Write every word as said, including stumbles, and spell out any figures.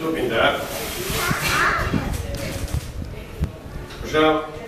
Loop in there. Push out.